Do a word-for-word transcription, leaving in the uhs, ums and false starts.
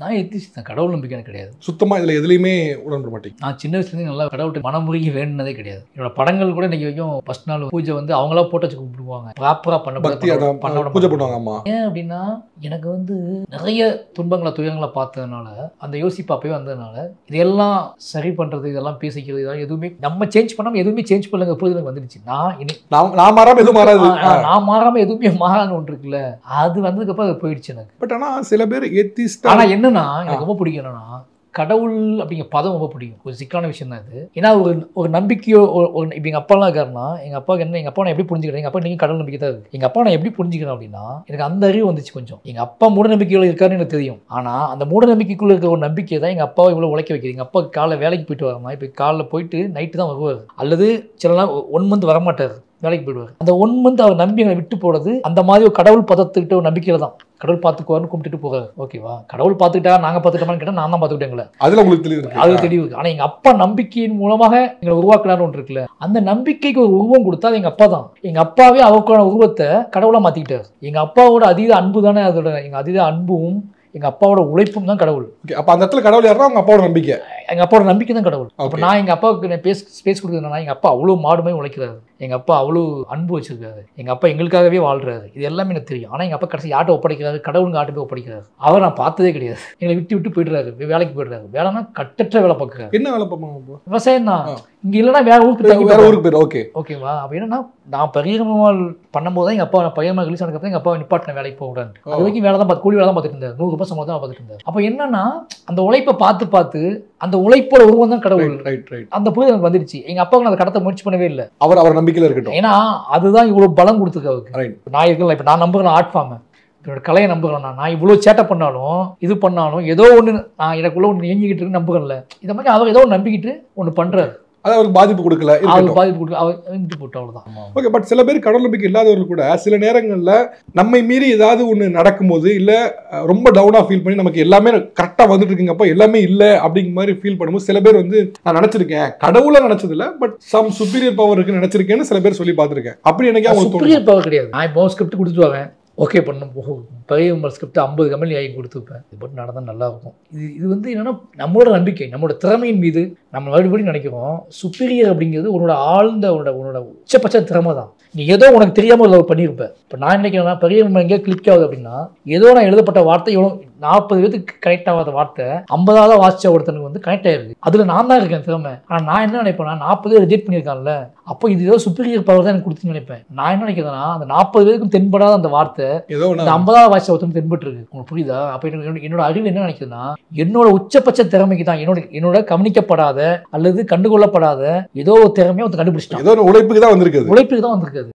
நான் எத்திஸ்ட் தான், கடவுள் நம்பிக்கை எனக்கு கிடையாது சுத்தமாக. இதில் எதுலேயுமே உடன்பட மாட்டேன். நான் சின்ன வயசுலேருந்து நல்லா கடவுள் மனமுருகி வேணுனதே கிடையாது. என்னோட படங்கள் கூட இன்றைக்கி வரைக்கும் ஃபஸ்ட் நாள் பூஜை வந்து அவங்களா போட்டு வச்சு கும்பிடுவாங்க, ப்ராப்பராக பண்ண பண்ண பூஜை பண்ணுவாங்க. அம்மா ஏன் அப்படின்னா எனக்கு வந்து நிறைய துன்பங்களை துயரங்களை பார்த்ததுனால அந்த யோசிப்பாப்பவே வந்ததுனால இதெல்லாம் சரி பண்ணுறது இதெல்லாம் பேசிக்கிறது இதெல்லாம் எதுவுமே நம்ம சேஞ்ச் பண்ணாமல் எதுவுமே சேஞ்ச் பண்ணுங்க புரிதல் எனக்கு வந்துடுச்சு. நான் இனி நான் மாறாமல் எதுவும் மாறாது, நான் மாறாமல் எதுவுமே மாறான்னு ஒன்று இருக்குல்ல, அது வந்ததுக்கப்புறம் அது போயிடுச்சு எனக்கு. பட் ஆனால் சில பேர் எத்திஸ்ட் ஆனால் என்னன்னா எனக்கு ரொம்ப பிடிக்கும் என்னன்னா கடவுள் அப்படிங்கிற பதம் ரொம்ப பிடிக்கும். ஒரு சிக்கலான விஷயம் தான் இது. ஏன்னா ஒரு ஒரு நம்பிக்கையோ ஒரு இப்போ எங்கள் அப்பாலாம் இருக்காருன்னா எங்கள் அப்பாவுக்கு என்ன எங்கள் அப்பா நான் எப்படி புரிஞ்சுக்கிறேன், எங்கள் அப்பா நீங்கள் கடவுள் நம்பிக்கை தான் இருக்குது, எங்கள் அப்பா நான் எப்படி புரிஞ்சுக்கிறேன் அப்படின்னா எனக்கு அந்த அறிவு வந்துச்சு. கொஞ்சம் எங்கள் அப்பா மூட நம்பிக்கையோடு இருக்காருன்னு எனக்கு தெரியும். ஆனால் அந்த மூட நம்பிக்கைக்குள்ளே இருக்கிற ஒரு நம்பிக்கை தான் எங்கள் அப்பாவை இவ்வளோ உழைக்க வைக்கிது. எங்கள் அப்பாவுக்கு காலைல வேலைக்கு போயிட்டு வரமா, இப்போ காலைல போயிட்டு நைட்டு தான் வருவார், அல்லது சில நாள் ஒன் மந்த் வரமாட்டார், வேலைக்கு போயிடுவார். அந்த ஒன் மந்த் அவர் நம்பி எங்களை விட்டு போகிறது அந்த மாதிரி ஒரு கடவுள் பதத்துக்கிட்ட ஒரு நம்பிக்கையில் தான் கடவுள் பார்த்துக்குவார்னு கும்பிட்டுட்டு போகிறாரு. ஓகேவா, கடவுள் பார்த்துக்கிட்டா நாங்கள் பார்த்துக்கிட்டோமான்னு கேட்டால் நான் தான் பார்த்துக்கிட்டேங்களே, அதில் உங்களுக்கு தெளிவு, அது தெளிவு. ஆனால் எங்கள் அப்பா நம்பிக்கையின் மூலமாக எங்களை உருவாக்கலான்னு ஒன்று இருக்குல்ல, அந்த நம்பிக்கைக்கு ஒரு உருவம் கொடுத்தா அது எங்கள் அப்பா தான். எங்கள் அப்பாவே அவருக்கான உருவத்தை கடவுளாக மாற்றிக்கிட்டார். எங்கள் அப்பாவோட அதீத அன்பு தானே, அதோட எங்கள் அதீத அன்பும் எங்கள் அப்பாவோட உழைப்பும் தான் கடவுள். அப்போ அந்த இடத்துல கடவுள் யாருன்னா அவங்க அப்பாவோட நம்பிக்கை, எங்கள் அப்பாவோட நம்பிக்கை தான் கடவுள். அப்போ நான் எங்கள் அப்பாவுக்கு நான் பேஸ் ஸ்பேஸ் கொடுக்குறதுனா எங்கள் அப்பா அவ்வளோ மாடுமே உழைக்கிறாரு, எங்கள் அப்பா அவ்வளோ அன்பு வச்சிருக்காரு, எங்கள் அப்பா எங்களுக்காகவே வாழ்கிறாரு, இது எல்லாமே எனக்கு தெரியும். ஆனால் எங்கள் அப்பா கடைசி யாட்டை ஒப்படைக்கிறாரு, கடவுளுங்க ஆட்டை போய் ஒப்படைக்கிறாரு. அவர் நான் பார்த்ததே கிடையாது. எங்களை விட்டு விட்டு போயிடுறாரு, வேலைக்கு போயிடுறாரு. வேலைன்னா கட்டற்ற வேலை பார்க்குறாரு. என்ன வேலை பார்ப்பாங்க? விவசாயம் தான். இங்கே இல்லைன்னா வேற ஊருக்கு வேற ஊருக்கு போயிடும். ஓகே ஓகேவா. அப்படின்னா நான் பரிகரமால் பண்ணும்போது தான் எங்கள் அப்பா பரிகரமாக ரிலீஸ் ஆனதுக்கப்புறம் எங்கள் அப்பா நிப்பாட்டின வேலைக்கு போகக்கூடாது. அது வரைக்கும் வேலை தான் பார்த்து கூலி வேலை தான் பார்த்துட்டு இருந்தார், நூறு ரூபாய் சம்பளம் தான் பார்த்துட்டு இருந்தார். அப்போ என்னன்னா அந்த உழைப்பை பார்த்து பார்த்து அந்த உழைப்போட உருவம் தான் கடவுள். Right right. அந்த புரிதல் எனக்கு வந்துடுச்சு. எங்கள் அப்பாவுக்கு நான் அதை கடத்த முயற்சி பண்ணவே இல்லை, அவர் அவர் நம்பிக்கையில் இருக்கட்டும். ஏன்னா அதுதான் இவ்வளோ பலம் கொடுத்துருக்கு அவருக்கு. ரைட். நான் இருக்கலாம், இப்போ நான் நம்புகிறேன் ஆர்ட் ஃபார்மை, என்னோட கலையை நம்புகிறேன். நான் நான் இவ்வளோ சேட்டை பண்ணாலும் இது பண்ணாலும் ஏதோ ஒன்று நான் எனக்குள்ளே ஒன்று இயங்கிக்கிட்டு இருக்குன்னு நம்புகிறேன்ல, இதை மாதிரி அவர் ஏதோ ஒன்று நம்பிக்கிட்டு ஒன்று பண்ணுறாரு. அது அவருக்கு பாதிப்பு கொடுக்கல, அவருக்கு பாதிப்பு கொடுக்கல, அவர் போட்டு அவ்வளோதான். ஓகே. பட் சில பேர் கடவுள் நம்பிக்கை இல்லாதவர்கள் கூட சில நேரங்களில் நம்மை மீறி ஏதாவது ஒன்று நடக்கும்போது இல்லை ரொம்ப டவுனாக ஃபீல் பண்ணி நமக்கு எல்லாமே கரெக்டாக வந்துட்டு இருக்குங்கப்போ எல்லாமே இல்லை அப்படிங்கிற மாதிரி ஃபீல் பண்ணும்போது சில பேர் வந்து நான் நினச்சிருக்கேன், கடவுளை நினச்சதில்லை, பட் சம் சுப்பீரியர் பவர் இருக்குன்னு நினச்சிருக்கேன்னு சில பேர் சொல்லி பார்த்துருக்கேன். அப்படி எனக்கு அவங்களுக்கு சுப்பீரியர் பவர் கிடையாது. நான் இப்போ ஸ்கிரிப்ட் கொடுத்துட்டு வரேன், ஓகே பண்ண போகும் பெரிய ஸ்கிரிப்ட் ஐம்பது கம்பெனி ஆகி கொடுத்துருப்பேன், இது மட்டும் நடந்தால் நல்லாயிருக்கும். இது இது வந்து என்னென்னா நம்மளோட நம்பிக்கை, நம்மளோட திறமையின் மீது நம்ம மறுபடியும் நினைக்கிறோம். சுப்பீரியர் அப்படிங்கிறது உன்னோட ஆழ்ந்த உன்னோட உன்னோட உச்சபட்ச திறமை தான். நீ ஏதோ உனக்கு தெரியாமல் ஒரு பண்ணியிருப்பேன். இப்போ நான் நினைக்கிறேன்னா பெரிய எங்கேயா கிளிக் ஆகுது அப்படின்னா ஏதோ நான் எழுதப்பட்ட வார்த்தை இவ்வளோ நாற்பது பேருக்கு கனெக்ட் ஆகாத வார்த்தை ஐம்பதாவது வாசிச்ச ஒருத்தனுக்கு வந்து கனெக்ட் ஆகிருக்கு, அதில் நான் தான் இருக்கேன் திறமை. ஆனால் நான் என்ன நினைப்பேன்னா நாற்பது பேர் ரிஜெக்ட் பண்ணியிருக்காங்கல்ல, அப்போ இது ஏதோ சுப்பீரியர் பவர் தான் எனக்கு கொடுத்து நினைப்பேன். நான் என்ன நினைக்கிறேன்னா அந்த நாற்பது பேருக்கும் தென்படாத அந்த வார்த்தை ஏதோ ஐம்பதாவது வாசிச்ச ஒருத்தனுக்கு தென்பட்டு இருக்கு. உங்களுக்கு புரியுதா? அப்போ என்னோட அறிவு என்ன நினைக்குதுன்னா என்னோட உச்சபட்ச திறமைக்கு தான் என்னோட என்னோட கவனிக்கப்படாத அல்லது கண்டுகொள்ளப்படாத ஏதோ ஒரு திறமையை ஒருத்தர் கண்டுபிடிச்சிட்டான், ஏதோ ஒரு உழைப்புக்கு தான் வந்திருக்கு, உழைப்புக்கு தான் வந்திருக்காது.